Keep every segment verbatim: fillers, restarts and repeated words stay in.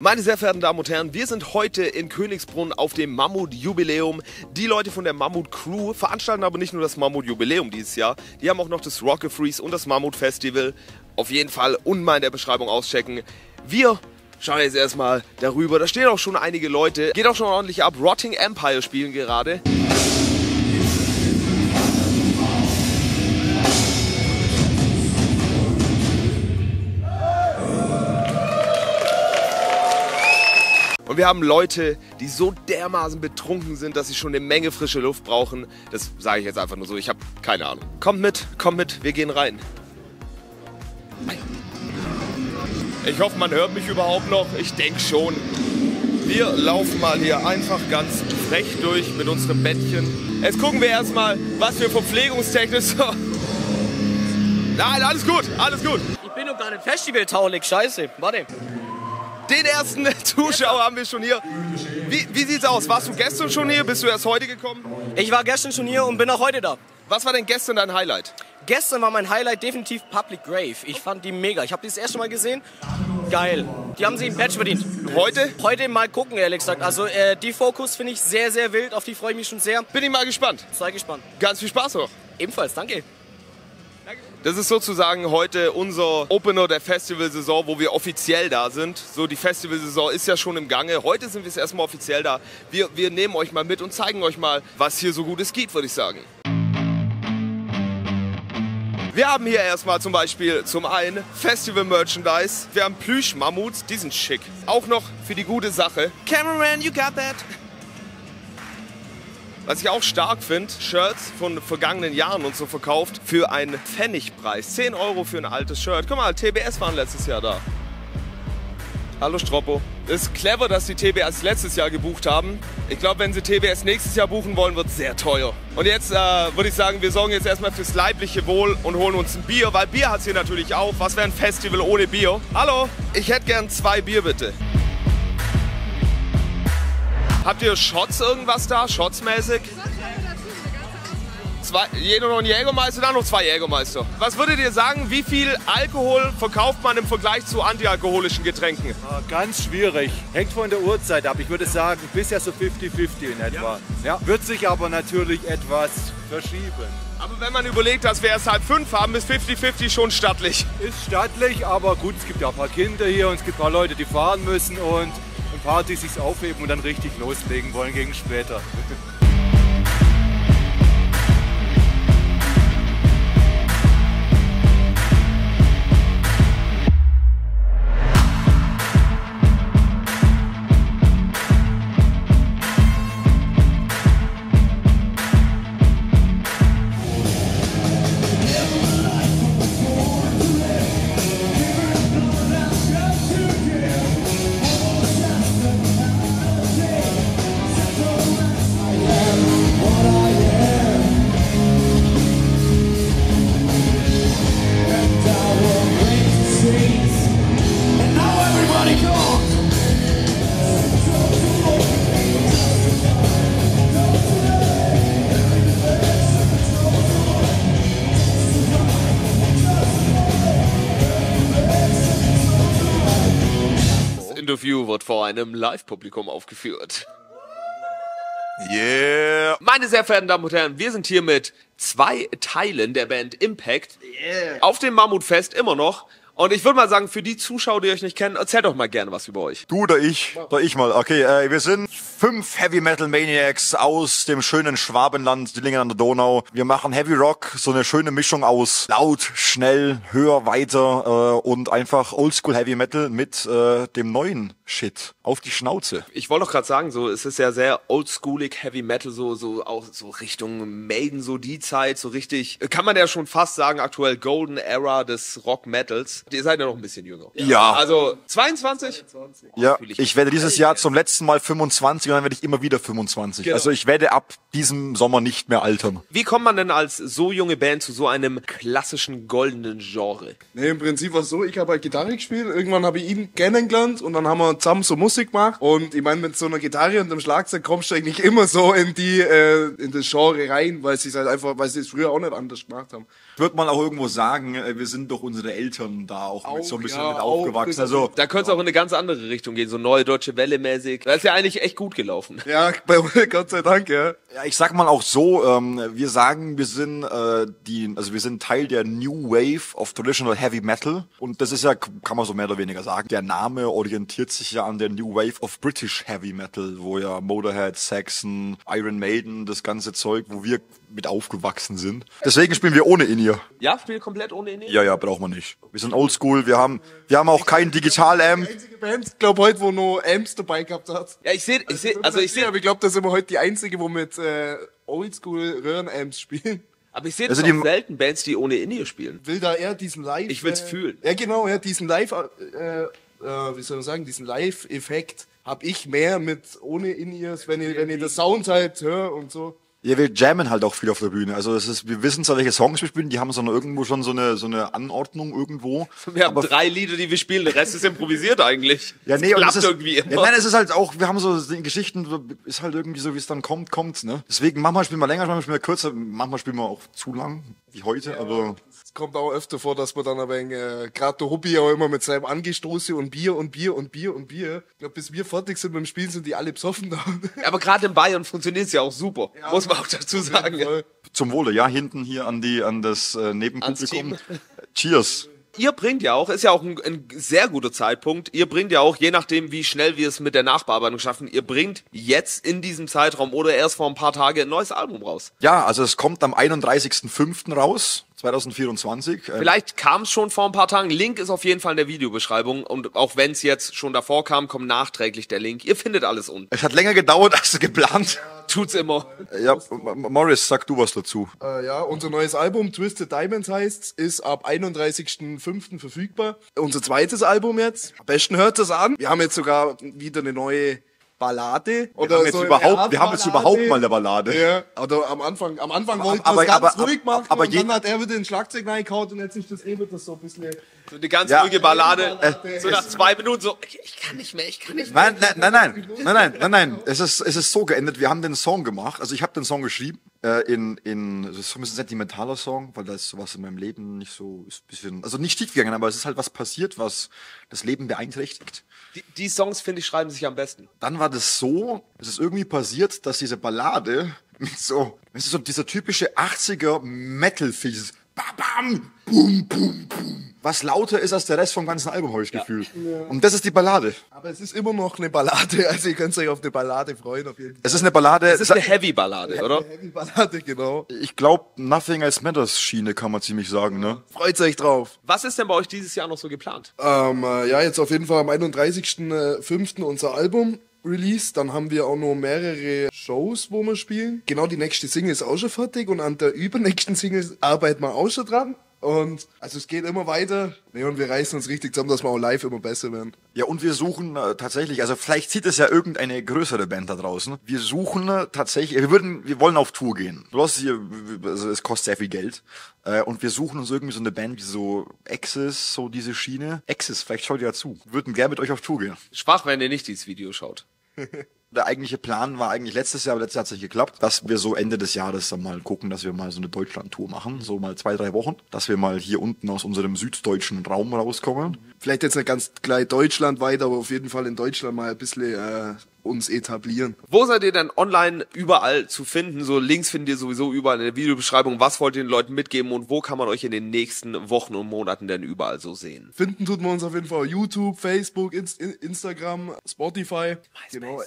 Meine sehr verehrten Damen und Herren, wir sind heute in Königsbrunn auf dem Mammut-Jubiläum. Die Leute von der Mammut-Crew veranstalten aber nicht nur das Mammut-Jubiläum dieses Jahr, die haben auch noch das Rockafries und das Mammut-Festival. Auf jeden Fall unten mal in der Beschreibung auschecken. Wir schauen jetzt erstmal darüber, da stehen auch schon einige Leute. Geht auch schon ordentlich ab, Rotting Empire spielen gerade. Und wir haben Leute, die so dermaßen betrunken sind, dass sie schon eine Menge frische Luft brauchen. Das sage ich jetzt einfach nur so, ich habe keine Ahnung. Kommt mit, kommt mit, wir gehen rein. Ich hoffe, man hört mich überhaupt noch. Ich denke schon. Wir laufen mal hier einfach ganz frech durch mit unserem Bettchen. Jetzt gucken wir erstmal, was wir verpflegungstechnisch so... Nein, alles gut, alles gut. Ich bin doch gar nicht festivaltauglich, scheiße. Warte. Den ersten Zuschauer haben wir schon hier. Wie, wie sieht's aus? Warst du gestern schon hier? Bist du erst heute gekommen? Ich war gestern schon hier und bin auch heute da. Was war denn gestern dein Highlight? Gestern war mein Highlight definitiv Public Grave. Ich fand die mega. Ich habe die das erste Mal gesehen. Geil. Die haben sich einen Patch verdient. Heute? Heute mal gucken, ehrlich gesagt. Also äh, die Focus finde ich sehr, sehr wild. Auf die freue ich mich schon sehr. Bin ich mal gespannt. Sei gespannt. Ganz viel Spaß noch. Ebenfalls, danke. Das ist sozusagen heute unser Opener der Festivalsaison, wo wir offiziell da sind. So, die Festivalsaison ist ja schon im Gange. Heute sind wir das erste Mal offiziell da. Wir, wir nehmen euch mal mit und zeigen euch mal, was hier so Gutes gibt, würde ich sagen. Wir haben hier erstmal zum Beispiel zum einen Festival-Merchandise. Wir haben Plüsch-Mammuts, die sind schick. Auch noch für die gute Sache. Cameraman, you got that! Was ich auch stark finde, Shirts von vergangenen Jahren und so verkauft für einen Pfennigpreis. zehn Euro für ein altes Shirt. Guck mal, T B S waren letztes Jahr da. Hallo Stroppo. Ist clever, dass die T B S letztes Jahr gebucht haben. Ich glaube, wenn sie T B S nächstes Jahr buchen wollen, wird es sehr teuer. Und jetzt äh, würde ich sagen, wir sorgen jetzt erstmal fürs leibliche Wohl und holen uns ein Bier, weil Bier hat es hier natürlich auch. Was wäre ein Festival ohne Bier? Hallo, ich hätte gern zwei Bier bitte. Habt ihr Shots irgendwas da? Shotsmäßig? Zwei, jeder noch ein Jägermeister, dann noch zwei Jägermeister. Was würdet ihr sagen, wie viel Alkohol verkauft man im Vergleich zu antialkoholischen Getränken? Ganz schwierig. Hängt von der Uhrzeit ab. Ich würde sagen, bisher so fünfzig fünfzig in etwa. Ja. Ja. Wird sich aber natürlich etwas verschieben. Aber wenn man überlegt, dass wir erst halb fünf haben, ist fünfzig fünfzig schon stattlich. Ist stattlich, aber gut, es gibt ja ein paar Kinder hier und es gibt ein paar Leute, die fahren müssen und ein paar, die sich's aufheben und dann richtig loslegen wollen gegen später. Interview wird vor einem Live-Publikum aufgeführt. Yeah! Meine sehr verehrten Damen und Herren, wir sind hier mit zwei Teilen der Band Impact yeah. auf dem Mammutfest immer noch. Und ich würde mal sagen, für die Zuschauer, die euch nicht kennen, erzählt doch mal gerne was über euch. Du oder ich? Oder ich mal. Okay, äh, wir sind fünf Heavy Metal Maniacs aus dem schönen Schwabenland, Dillingen an der Donau. Wir machen Heavy Rock, so eine schöne Mischung aus laut, schnell, höher, weiter äh, und einfach Oldschool Heavy Metal mit äh, dem neuen Shit auf die Schnauze. Ich wollte doch gerade sagen, so es ist ja sehr oldschoolig Heavy Metal, so so auch so Richtung Maiden, so die Zeit, so richtig kann man ja schon fast sagen aktuell Golden Era des Rock Metals. Ihr seid ja noch ein bisschen jünger. Ja, ja. Also zweiundzwanzig? zweiundzwanzig. Oh, ja, ich, ich werde dieses Jahr zum letzten Mal fünfundzwanzig. Und dann werde ich immer wieder fünfundzwanzig. Genau. Also ich werde ab diesem Sommer nicht mehr altern. Wie kommt man denn als so junge Band zu so einem klassischen goldenen Genre? Nee, im Prinzip war es so, ich habe halt Gitarre gespielt, irgendwann habe ich ihn kennengelernt und dann haben wir zusammen so Musik gemacht. Und ich meine, mit so einer Gitarre und dem Schlagzeug kommst du eigentlich immer so in die äh, in das Genre rein, weil sie es halt einfach, weil sie es früher auch nicht anders gemacht haben. Wird man auch irgendwo sagen, wir sind doch unsere Eltern da da auch, auch mit, so ein bisschen ja, mit aufgewachsen. Also, da könnte es auch in eine ganz andere Richtung gehen, so Neue Deutsche Welle mäßig. Das ist ja eigentlich echt gut gelaufen. Ja, bei Gott sei Dank, ja. Ja, ich sag mal auch so, ähm, wir sagen, wir sind äh, die, also wir sind Teil der New Wave of Traditional Heavy Metal. Und das ist ja, kann man so mehr oder weniger sagen, der Name orientiert sich ja an der New Wave of British Heavy Metal, wo ja Motorhead, Saxon, Iron Maiden, das ganze Zeug, wo wir mit aufgewachsen sind. Deswegen spielen wir ohne In-Ear. Ja, spielen komplett ohne In-Ear? Ja, ja, braucht man nicht. Wir sind oldschool, wir haben, wir haben auch kein Digital-Amp. Die einzige Band, ich glaube heute, wo nur Amps dabei gehabt hat. Ja, ich sehe, ich sehe, also ich sehe, aber ich glaube, das sind wir heute die einzige, wo mit äh, Oldschool-Röhren-Amps spielen. Aber ich sehe also das die auch selten Bands, die ohne In-Ear spielen. Will da eher diesen Live... Ich will's äh, fühlen. Ja, genau, ja, diesen Live... Äh, äh, wie soll man sagen, diesen Live-Effekt habe ich mehr mit ohne In-Ears, wenn ich, wenn ich den Sound halt höre und so. Ja, wir jammen halt auch viel auf der Bühne. Also das ist, wir wissen zwar, welche Songs wir spielen, die haben so eine, irgendwo schon so eine so eine Anordnung irgendwo. Wir haben aber drei Lieder, die wir spielen, der Rest ist improvisiert eigentlich. Ja, das nee, klappt und ist, irgendwie immer. Ja, nein, es ist halt auch, wir haben so Geschichten, ist halt irgendwie so, wie es dann kommt, kommt's, ne? Deswegen, manchmal spielen wir länger, manchmal spielen wir kürzer, manchmal spielen wir auch zu lang, wie heute, ja, aber... Es kommt auch öfter vor, dass man dann aber äh, gerade der Hobby auch immer mit seinem Angestoße und Bier und Bier und Bier und Bier. Ich glaube, bis wir fertig sind mit dem Spielen, sind die alle besoffen da. Aber gerade in Bayern funktioniert's ja auch super. Ja. Muss man auch dazu sagen. Ja. Zum Wohle, ja, hinten hier an die an das äh, Nebenpublikum. Cheers. Ihr bringt ja auch, ist ja auch ein, ein sehr guter Zeitpunkt, ihr bringt ja auch, je nachdem wie schnell wir es mit der Nachbearbeitung schaffen, ihr bringt jetzt in diesem Zeitraum oder erst vor ein paar Tagen ein neues Album raus. Ja, also es kommt am einunddreißigsten fünften raus, zwanzig vierundzwanzig. Vielleicht kam es schon vor ein paar Tagen, Link ist auf jeden Fall in der Videobeschreibung und auch wenn es jetzt schon davor kam, kommt nachträglich der Link. Ihr findet alles unten. Es hat länger gedauert als geplant. Tut's immer. Ja, Morris, sag du was dazu. Äh, ja, unser neues Album, Twisted Diamonds heißt's, ist ab einunddreißigsten fünften verfügbar. Unser zweites Album jetzt. Am besten hört es an. Wir haben jetzt sogar wieder eine neue Ballade. Oder wir haben jetzt, so überhaupt, wir haben jetzt überhaupt mal eine Ballade. Ja, oder am Anfang, am Anfang wollten wir ganz aber, ruhig machen aber und dann hat er wieder den Schlagzeug reingehauen und jetzt ist das eh wieder so ein bisschen... So eine ganz ja, ruhige Ballade, äh, so nach zwei Minuten so, ich, ich kann nicht mehr, ich kann nicht mehr. Nein, nein, nein, nein, nein, nein, nein, nein. Es ist, es ist so geendet, wir haben den Song gemacht, also ich habe den Song geschrieben, äh, in, in, das ist so ein bisschen sentimentaler Song, weil da ist sowas in meinem Leben nicht so, ist ein bisschen, also nicht schief gegangen, aber es ist halt was passiert, was das Leben beeinträchtigt. Die, die Songs, finde ich, schreiben sich am besten. Dann war das so, es ist irgendwie passiert, dass diese Ballade mit so, es ist so dieser typische achtziger Metal-Fies, bam, bum, bum, bum. Was lauter ist als der Rest vom ganzen Album, habe ich das Gefühl. Ja. Und das ist die Ballade. Aber es ist immer noch eine Ballade, also ihr könnt euch auf eine Ballade freuen. Auf jeden Fall. Es ist eine Ballade. Es ist eine Heavy-Ballade, oder? Eine Heavy-Ballade, genau. Ich glaube, Nothing Else Matters-Schiene kann man ziemlich sagen, ne? Freut euch drauf. Was ist denn bei euch dieses Jahr noch so geplant? Ähm, äh, ja, jetzt auf jeden Fall am einunddreißigsten fünften unser Album. Release, dann haben wir auch noch mehrere Shows, wo wir spielen. Genau, die nächste Single ist auch schon fertig und an der übernächsten Single arbeiten wir auch schon dran. Und also es geht immer weiter. Nee, und wir reißen uns richtig zusammen, dass wir auch live immer besser werden. Ja, und wir suchen äh, tatsächlich, also vielleicht zieht es ja irgendeine größere Band da draußen. Wir suchen äh, tatsächlich, wir würden, wir wollen auf Tour gehen. Bloß hier, also es kostet sehr viel Geld. Äh, und wir suchen uns irgendwie so eine Band wie so Axis, so diese Schiene. Axis, vielleicht schaut ihr ja zu. Wir würden gerne mit euch auf Tour gehen. Schwach, wenn ihr nicht dieses Video schaut. Der eigentliche Plan war eigentlich letztes Jahr, aber letztes Jahr hat es nicht geklappt, dass wir so Ende des Jahres dann mal gucken, dass wir mal so eine Deutschland-Tour machen, so mal zwei, drei Wochen, dass wir mal hier unten aus unserem süddeutschen Raum rauskommen. Vielleicht jetzt nicht ganz gleich Deutschland weiter, aber auf jeden Fall in Deutschland mal ein bisschen äh, uns etablieren. Wo seid ihr denn online überall zu finden? So Links findet ihr sowieso überall in der Videobeschreibung. Was wollt ihr den Leuten mitgeben und wo kann man euch in den nächsten Wochen und Monaten denn überall so sehen? Finden tut man uns auf jeden Fall YouTube, Facebook, Inst Instagram, Spotify. Genau.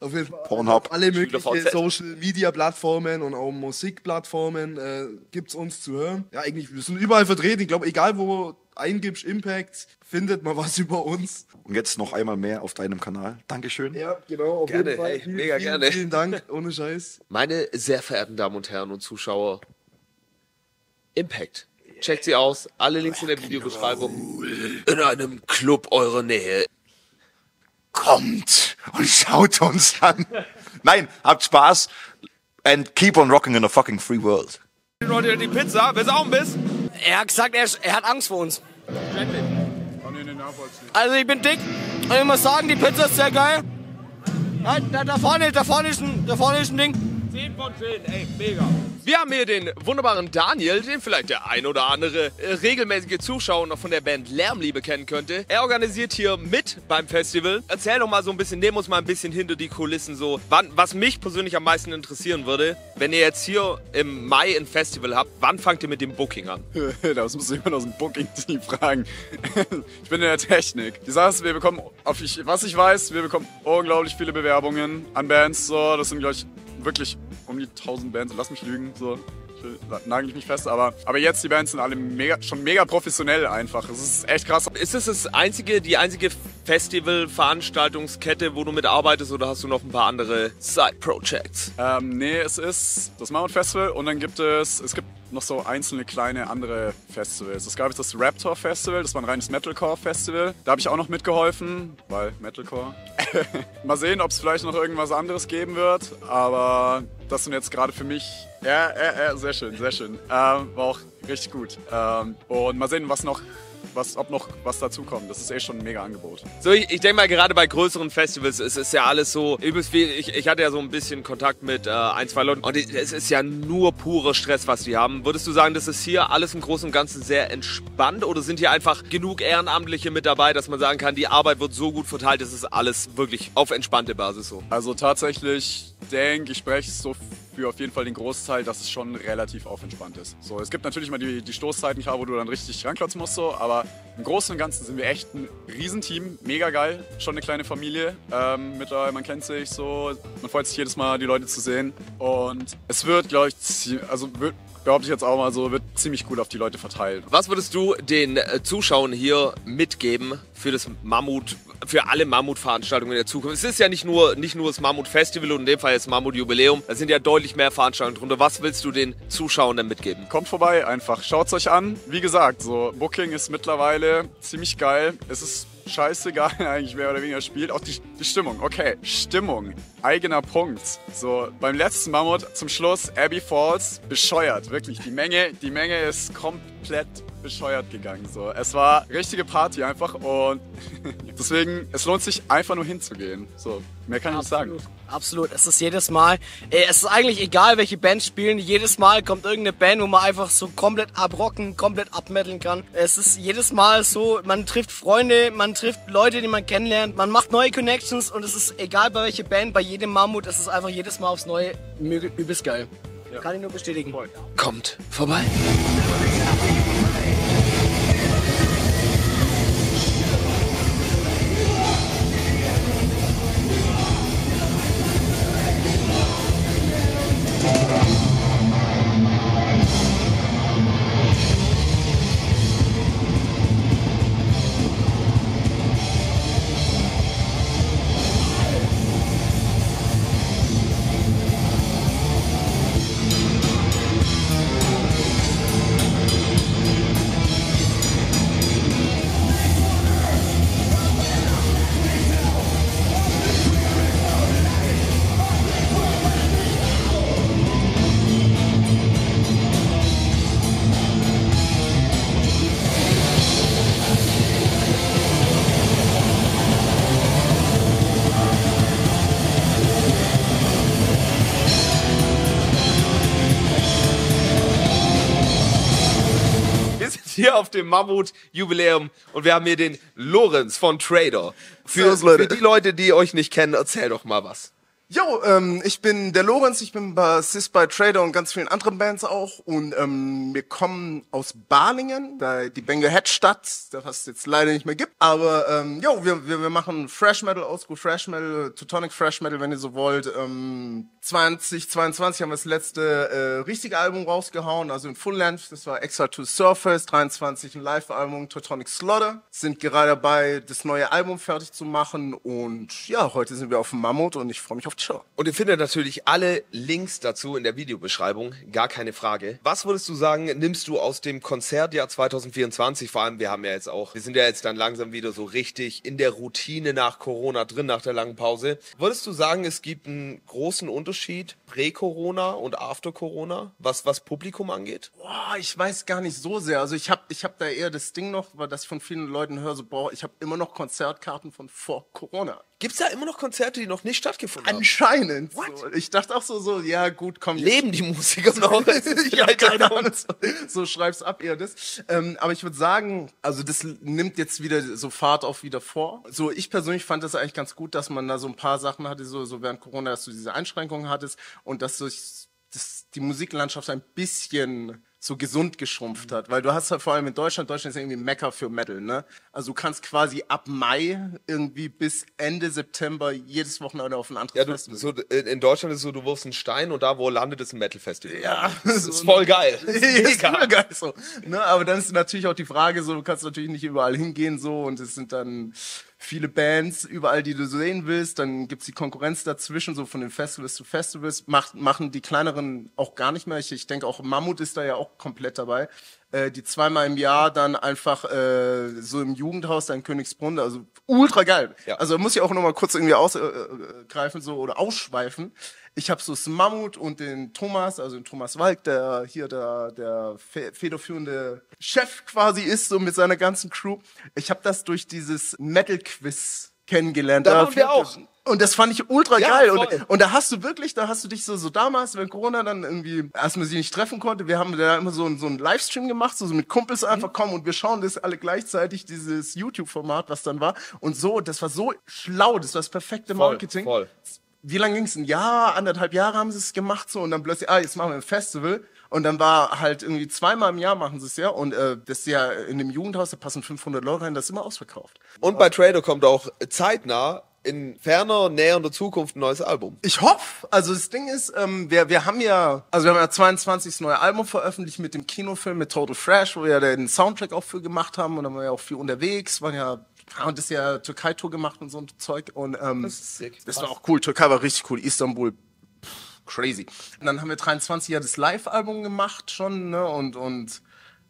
Auf jeden Fall Pornhub. Alle möglichen Social-Media-Plattformen und auch Musikplattformen äh, gibt's uns zu hören. Ja, eigentlich, wir sind überall vertreten. Ich glaube, egal wo eingibst, Impact, findet mal was über uns. Und jetzt noch einmal mehr auf deinem Kanal. Dankeschön. Ja, genau. Auf gerne, jeden Fall. Hey, vielen, mega vielen, gerne. Vielen Dank, ohne Scheiß. Meine sehr verehrten Damen und Herren und Zuschauer, Impact. Checkt sie aus. Alle Links in der Videobeschreibung. In einem Club eurer Nähe. Kommt und schaut uns an. Nein, habt Spaß and keep on rocking in a fucking free world. Leute, die Pizza, wer saugen bist? Er hat gesagt, er, er hat Angst vor uns. Also ich bin dick und ich muss sagen, die Pizza ist sehr geil. Da, da, da vorne, da vorne ist ein, da vorne ist ein Ding. zehn von zehn, ey, mega. Wir haben hier den wunderbaren Daniel, den vielleicht der ein oder andere äh, regelmäßige Zuschauer noch von der Band Lärmliebe kennen könnte. Er organisiert hier mit beim Festival. Erzähl doch mal so ein bisschen, nehmen uns mal ein bisschen hinter die Kulissen so, wann, was mich persönlich am meisten interessieren würde. Wenn ihr jetzt hier im Mai ein Festival habt, wann fangt ihr mit dem Booking an? Das muss jemand aus dem Booking-Team fragen. Ich bin in der Technik. Die Sache ist, wir bekommen, auf ich, was ich weiß, wir bekommen unglaublich viele Bewerbungen an Bands. So, das sind gleich wirklich um die tausend Bands. Lass mich lügen. So. Nagel ich mich fest, aber, aber jetzt die Bands sind alle mega, schon mega professionell einfach. Es ist echt krass. Ist es das einzige, die einzige Festival-Veranstaltungskette, wo du mitarbeitest, oder hast du noch ein paar andere Side-Projects? Ähm, nee, es ist das Mammut-Festival und dann gibt es, es gibt noch so einzelne kleine andere Festivals. Es gab jetzt das Raptor Festival, das war ein reines Metalcore-Festival. Da habe ich auch noch mitgeholfen, weil Metalcore. Mal sehen, ob es vielleicht noch irgendwas anderes geben wird, aber das sind jetzt gerade für mich... Ja, ja, ja, sehr schön, sehr schön. Ähm, war auch richtig gut. Ähm, und mal sehen, was noch... Was, ob noch was dazukommt. Das ist eh schon ein mega Angebot. So, ich, ich denke mal, gerade bei größeren Festivals es ist ja alles so übelst viel. Ich, ich hatte ja so ein bisschen Kontakt mit äh, ein, zwei Leuten und es ist ja nur purer Stress, was die haben. Würdest du sagen, das ist hier alles im Großen und Ganzen sehr entspannt oder sind hier einfach genug Ehrenamtliche mit dabei, dass man sagen kann, die Arbeit wird so gut verteilt, dass es alles wirklich auf entspannte Basis so? Also tatsächlich denke ich, spreche so für auf jeden Fall den Großteil, dass es schon relativ aufentspannt ist. So, es gibt natürlich mal die, die Stoßzeiten, klar, wo du dann richtig ranklotzen musst, so, aber im Großen und Ganzen sind wir echt ein Riesenteam, mega geil, schon eine kleine Familie, ähm, mit dabei, man kennt sich so, man freut sich jedes Mal, die Leute zu sehen und es wird, glaube ich, also wird, behaupte ich jetzt auch mal so, wird ziemlich gut auf die Leute verteilt. Was würdest du den Zuschauern hier mitgeben für das Mammut, für alle Mammut-Veranstaltungen in der Zukunft? Es ist ja nicht nur, nicht nur das Mammut-Festival und in dem Fall jetzt Mammut-Jubiläum, da sind ja deutlich mehr Veranstaltungen drunter. Was willst du den Zuschauern denn mitgeben? Kommt vorbei einfach, schaut's euch an. Wie gesagt, so Booking ist mittlerweile ziemlich geil. Es ist scheißegal eigentlich, mehr oder weniger spielt. Auch die, die Stimmung, okay. Stimmung, eigener Punkt. So, beim letzten Mammut zum Schluss, Abbey Falls, bescheuert, wirklich. Die Menge, die Menge ist komplett bescheuert gegangen. So. Es war richtige Party einfach und deswegen, es lohnt sich einfach nur hinzugehen. So, mehr kann ich nicht sagen. Absolut, es ist jedes Mal, äh, es ist eigentlich egal, welche Bands spielen, jedes Mal kommt irgendeine Band, wo man einfach so komplett abrocken, komplett abmetteln kann. Es ist jedes Mal so, man trifft Freunde, man trifft Leute, die man kennenlernt, man macht neue Connections und es ist egal, bei welcher Band, bei jedem Mammut, es ist einfach jedes Mal aufs Neue übelst geil. Ja. Kann ich nur bestätigen. Kommt vorbei. Hier auf dem Mammut-Jubiläum und wir haben hier den Lorenz von Traitor. Für, so, für die Leute, die euch nicht kennen, erzähl doch mal was. Jo, ähm, ich bin der Lorenz, ich bin bei S I S by Trader und ganz vielen anderen Bands auch und ähm, wir kommen aus Balingen, da die Bengal-Head-Stadt, das es jetzt leider nicht mehr gibt, aber ähm, jo, wir, wir, wir machen Fresh Metal, Augsburg Fresh Metal, Teutonic Fresh Metal, wenn ihr so wollt. Ähm, zwanzig zweiundzwanzig haben wir das letzte äh, richtige Album rausgehauen, also in Full Length, das war Extra to Surface, dreiundzwanzig ein Live-Album, Teutonic Slodder, sind gerade dabei, das neue Album fertig zu machen und ja, heute sind wir auf dem Mammut und ich freue mich auf die Show. Und ihr findet natürlich alle Links dazu in der Videobeschreibung, gar keine Frage. Was würdest du sagen, nimmst du aus dem Konzertjahr zwanzig vierundzwanzig, vor allem wir haben ja jetzt auch, wir sind ja jetzt dann langsam wieder so richtig in der Routine nach Corona drin, nach der langen Pause. Würdest du sagen, es gibt einen großen Unterschied Prä-Corona und After-Corona, was was Publikum angeht? Boah, ich weiß gar nicht so sehr. Also ich habe ich hab da eher das Ding noch, weil das von vielen Leuten höre, so boah, ich habe immer noch Konzertkarten von vor Corona. Gibt es da immer noch Konzerte, die noch nicht stattgefunden haben? Anscheinend. So. Ich dachte auch so, so, ja gut, komm. Leben jetzt. Die Musiker noch? Ich habe keine Ahnung. So, so schreib's ab, eher das. Ähm, aber ich würde sagen, also das nimmt jetzt wieder so Fahrt auch wieder vor. So, ich persönlich fand das eigentlich ganz gut, dass man da so ein paar Sachen hatte, so, so während Corona, dass du diese Einschränkungen hattest und dass durch das, die Musiklandschaft ein bisschen so gesund geschrumpft hat, weil du hast halt vor allem in Deutschland, Deutschland ist ja irgendwie ein Mecker für Metal, ne? Also du kannst quasi ab Mai irgendwie bis Ende September jedes Wochenende auf ein anderes ja, du, Festival. So, in Deutschland ist es so, du wirfst einen Stein und da, wo landet, ist ein Metal-Festival. Ja. Das so ist voll geil. Das ist voll geil, so. Ne? Aber dann ist natürlich auch die Frage so, du kannst natürlich nicht überall hingehen so und es sind dann viele Bands überall, die du sehen willst, dann gibt's die Konkurrenz dazwischen, so von den Festivals zu Festivals, Mach, machen die kleineren auch gar nicht mehr. Ich, ich denke auch Mammut ist da ja auch komplett dabei, äh, die zweimal im Jahr dann einfach äh, so im Jugendhaus da in Königsbrunn, also ultra geil. Ja. Also muss ich auch nochmal kurz irgendwie ausgreifen äh, so oder ausschweifen. Ich habe so das Mammut und den Thomas, also den Thomas Walk, der hier der, der federführende Chef quasi ist, so mit seiner ganzen Crew. Ich habe das durch dieses Metal Quiz kennengelernt. Da waren wir auch. Und das fand ich ultra ja, geil. Und, und da hast du wirklich, da hast du dich so, so damals, wenn Corona dann irgendwie, als man sie nicht treffen konnte, wir haben da immer so, so einen Livestream gemacht, so, so mit Kumpels einfach mhm. kommen und wir schauen das alle gleichzeitig, dieses YouTube-Format, was dann war. Und so, das war so schlau, das war das perfekte voll, Marketing. Voll. Wie lange ging's? Ein Jahr, anderthalb Jahre haben sie es gemacht so und dann plötzlich, ah, jetzt machen wir ein Festival und dann war halt irgendwie zweimal im Jahr machen sie es ja und äh, das ist ja in dem Jugendhaus, da passen fünfhundert Leute rein, das ist immer ausverkauft. Und bei Trader kommt auch zeitnah in ferner, nähernder Zukunft ein neues Album. Ich hoffe. Also das Ding ist, ähm, wir wir haben ja, also wir haben ja zweiundzwanzig das neue Album veröffentlicht mit dem Kinofilm, mit Total Fresh, wo wir ja den Soundtrack auch für gemacht haben und dann waren wir ja auch viel unterwegs, waren ja und das ist ja Türkei-Tour gemacht und so ein Zeug. Und ähm, das ist sick. Das war auch cool. Türkei war richtig cool. Istanbul, pff, crazy. Und dann haben wir dreiundzwanzig ja das Live-Album gemacht schon, ne? Und und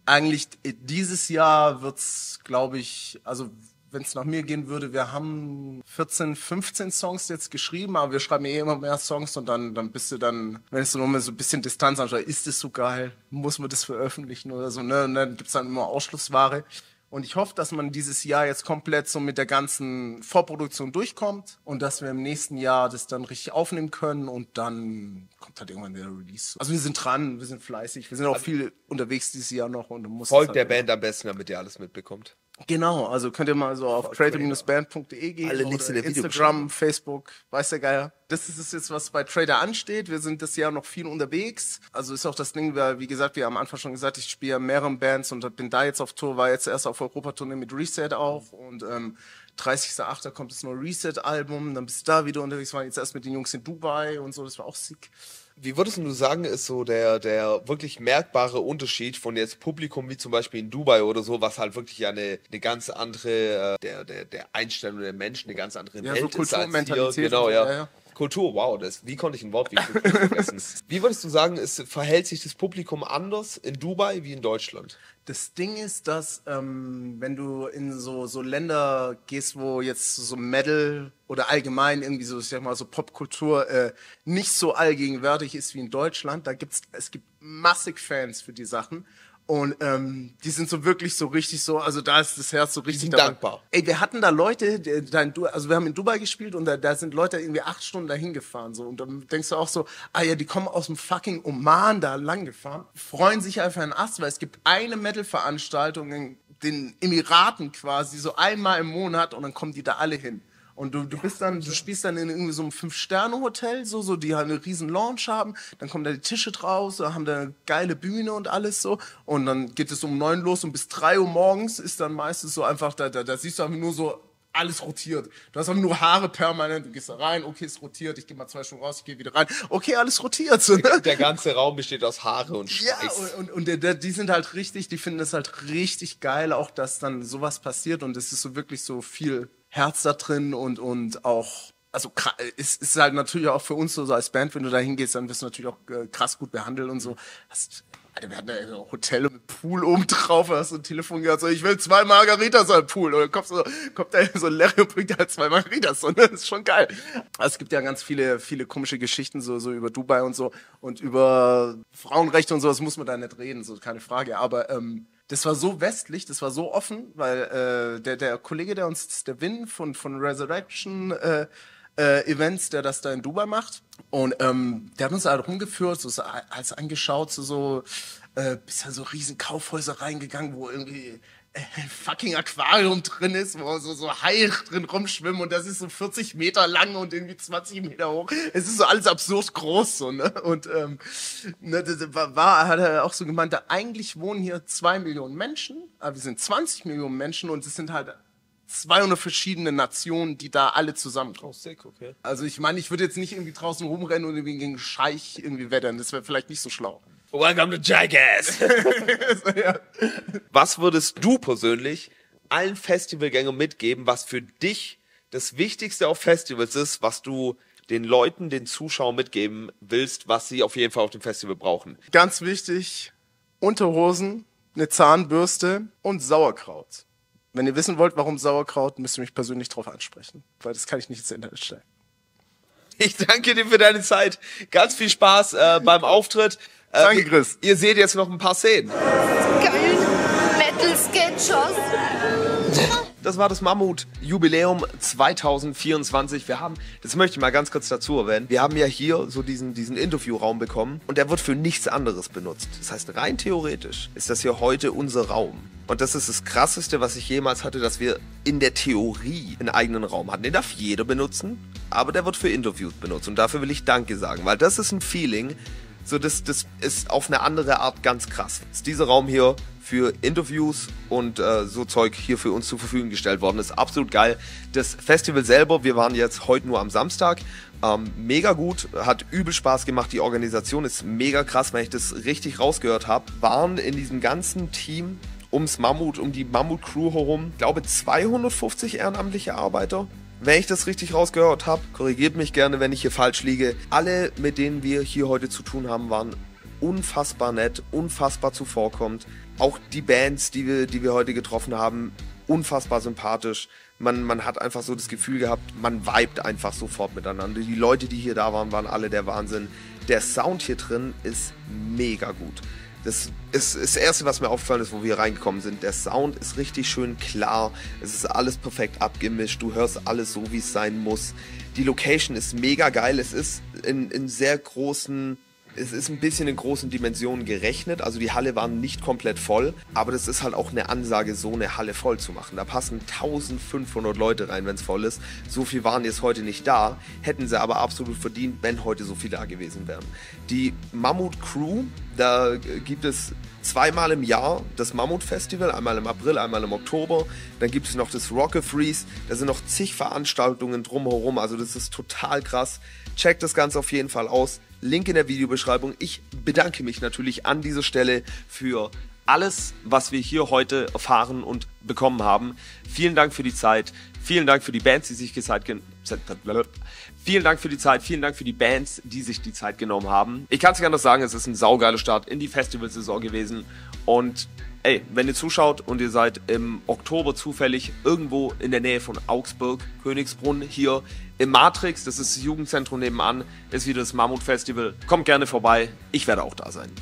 eigentlich dieses Jahr wird's, glaube ich, also wenn es nach mir gehen würde, wir haben vierzehn, fünfzehn Songs jetzt geschrieben, aber wir schreiben eh immer mehr Songs und dann dann bist du dann, wenn es so nochmal so ein bisschen Distanz anschaut, ist das so geil? Muss man das veröffentlichen oder so, ne? Und dann gibt's dann immer Ausschlussware. Und ich hoffe, dass man dieses Jahr jetzt komplett so mit der ganzen Vorproduktion durchkommt und dass wir im nächsten Jahr das dann richtig aufnehmen können und dann kommt halt irgendwann der Release. Also wir sind dran, wir sind fleißig, wir sind auch also viel unterwegs dieses Jahr noch und muss folgt der Band am besten, damit ihr alles mitbekommt. Genau, also könnt ihr mal so auf trader dash band punkt de gehen alle oder in Instagram, Facebook, weiß der Geier. Das ist jetzt, was bei Trader ansteht. Wir sind das Jahr noch viel unterwegs. Also ist auch das Ding, weil, wie gesagt, wir haben am Anfang schon gesagt, ich spiele mehreren Bands und bin da jetzt auf Tour, war jetzt erst auf Europatournee mit Reset auch und ähm, dreißigster achter kommt das neue Reset-Album, dann bist du da wieder unterwegs, waren jetzt erst mit den Jungs in Dubai und so, das war auch sick. Wie würdest du sagen, ist so der, der wirklich merkbare Unterschied von jetzt Publikum wie zum Beispiel in Dubai oder so, was halt wirklich ja eine, eine ganz andere, äh, der, der, der Einstellung der Menschen, eine ganz andere ja, Welt so Kultur, ist als Mentalität hier. Genau, ja. ja, ja. Kultur, wow, das, wie konnte ich ein Wort wie Kultur vergessen? Wie würdest du sagen, ist, verhält sich das Publikum anders in Dubai wie in Deutschland? Das Ding ist, dass ähm, wenn du in so, so Länder gehst, wo jetzt so Metal oder allgemein irgendwie so, ich sag mal, so Popkultur äh, nicht so allgegenwärtig ist wie in Deutschland, da gibt's, es gibt massig Fans für die Sachen. Und ähm, die sind so wirklich so richtig so, also da ist das Herz so richtig dabei. Dankbar. Ey, wir hatten da Leute, da in du also wir haben in Dubai gespielt und da, da sind Leute irgendwie acht Stunden dahin gefahren so und dann denkst du auch so, ah ja, die kommen aus dem fucking Oman da lang gefahren, freuen sich einfach einen Ast, weil es gibt eine Metal-Veranstaltung in den Emiraten quasi so einmal im Monat und dann kommen die da alle hin. Und du, du bist dann, du spielst dann in irgendwie so einem Fünf-Sterne-Hotel, so, so, die halt eine riesen Lounge haben, dann kommen da die Tische draus, haben da eine geile Bühne und alles so, und dann geht es um neun los und bis drei Uhr morgens ist dann meistens so einfach, da, da, da siehst du einfach nur so, alles rotiert. Du hast einfach nur Haare permanent, du gehst da rein, okay, ist rotiert, ich gehe mal zwei Stunden raus, ich gehe wieder rein, okay, alles rotiert. So, ne? Der ganze Raum besteht aus Haare und Schweiß. Ja, und, und, und die sind halt richtig, die finden das halt richtig geil, auch dass dann sowas passiert und es ist so wirklich so viel Herz da drin und und auch, also es ist halt natürlich auch für uns so, so als Band, wenn du da hingehst, dann wirst du natürlich auch äh, krass gut behandelt und so. Hast, Alter, wir hatten ja ein Hotel mit Pool oben drauf, hast so ein Telefon gehabt, so, ich will zwei Margaritas am Pool. Oder kommt, so, kommt da so ein Larry und bringt halt zwei Margaritas. Und das ist schon geil. Also es gibt ja ganz viele viele komische Geschichten so so über Dubai und so und über Frauenrechte und so, das muss man da nicht reden, so keine Frage. Aber ähm, das war so westlich, das war so offen, weil äh, der, der Kollege, der uns, der Win von, von Resurrection, äh, äh, Events, der das da in Dubai macht. Und ähm, der hat uns da halt rumgeführt, so, so als angeschaut, so, so äh, bis an so riesen Kaufhäuser reingegangen, wo irgendwie ein fucking Aquarium drin ist, wo so, so Haie drin rumschwimmen und das ist so vierzig Meter lang und irgendwie zwanzig Meter hoch. Es ist so alles absurd groß, so, ne? Und, ähm, ne, das war, hat er auch so gemeint, da eigentlich wohnen hier zwei Millionen Menschen, aber wir sind zwanzig Millionen Menschen und es sind halt zweihundert verschiedene Nationen, die da alle zusammenkommen. Oh, sick, okay. Also ich meine, ich würde jetzt nicht irgendwie draußen rumrennen und irgendwie gegen Scheich irgendwie wettern, das wäre vielleicht nicht so schlau. Welcome to Jackass! Was würdest du persönlich allen Festivalgängern mitgeben, was für dich das Wichtigste auf Festivals ist, was du den Leuten, den Zuschauern mitgeben willst, was sie auf jeden Fall auf dem Festival brauchen? Ganz wichtig, Unterhosen, eine Zahnbürste und Sauerkraut. Wenn ihr wissen wollt, warum Sauerkraut, müsst ihr mich persönlich drauf ansprechen, weil das kann ich nicht ins Internet stellen. Ich danke dir für deine Zeit. Ganz viel Spaß äh, beim Auftritt. Äh, Danke, Chris. Ihr seht jetzt noch ein paar Szenen. Geil. Metal Sketchers. Das war das Mammut-Jubiläum zwanzig vierundzwanzig. Wir haben, das möchte ich mal ganz kurz dazu erwähnen, wir haben ja hier so diesen, diesen Interviewraum bekommen und der wird für nichts anderes benutzt. Das heißt, rein theoretisch ist das hier heute unser Raum. Und das ist das Krasseste, was ich jemals hatte, dass wir in der Theorie einen eigenen Raum hatten. Den darf jeder benutzen, aber der wird für Interviews benutzt. Und dafür will ich Danke sagen, weil das ist ein Feeling, so das, das ist auf eine andere Art ganz krass. Ist dieser Raum hier für Interviews und äh, so Zeug hier für uns zur Verfügung gestellt worden. Ist absolut geil. Das Festival selber, wir waren jetzt heute nur am Samstag, ähm, mega gut, hat übel Spaß gemacht. Die Organisation ist mega krass, wenn ich das richtig rausgehört habe. Waren in diesem ganzen Team ums Mammut, um die Mammut-Crew herum, glaube zweihundertfünfzig ehrenamtliche Arbeiter. Wenn ich das richtig rausgehört habe, korrigiert mich gerne, wenn ich hier falsch liege. Alle, mit denen wir hier heute zu tun haben, waren unfassbar nett, unfassbar zuvorkommend. Auch die Bands, die wir, die wir heute getroffen haben, unfassbar sympathisch. Man, man hat einfach so das Gefühl gehabt, man vibet einfach sofort miteinander. Die Leute, die hier da waren, waren alle der Wahnsinn. Der Sound hier drin ist mega gut. Das ist das Erste, was mir aufgefallen ist, wo wir reingekommen sind. Der Sound ist richtig schön klar. Es ist alles perfekt abgemischt. Du hörst alles so, wie es sein muss. Die Location ist mega geil. Es ist in, in sehr großen... Es ist ein bisschen in großen Dimensionen gerechnet, also die Halle war nicht komplett voll, aber das ist halt auch eine Ansage, so eine Halle voll zu machen. Da passen eintausendfünfhundert Leute rein, wenn es voll ist. So viel waren jetzt heute nicht da, hätten sie aber absolut verdient, wenn heute so viel da gewesen wären. Die Mammut-Crew, da gibt es zweimal im Jahr das Mammut-Festival, einmal im April, einmal im Oktober. Dann gibt es noch das Rockafries, da sind noch zig Veranstaltungen drumherum, also das ist total krass. Checkt das Ganze auf jeden Fall aus. Link in der Videobeschreibung. Ich bedanke mich natürlich an dieser Stelle für alles, was wir hier heute erfahren und bekommen haben. Vielen Dank für die Zeit. Vielen Dank für die Bands, die sich Zeit genommen haben. Vielen Dank für die Zeit. Vielen Dank für die Bands, die sich die Zeit genommen haben. Ich kann es nicht anders sagen, es ist ein saugeiler Start in die Festivalsaison gewesen. Und ey, wenn ihr zuschaut und ihr seid im Oktober zufällig irgendwo in der Nähe von Augsburg, Königsbrunn, hier im Matrix, das ist das Jugendzentrum nebenan, ist wieder das Mammut-Festival. Kommt gerne vorbei, ich werde auch da sein.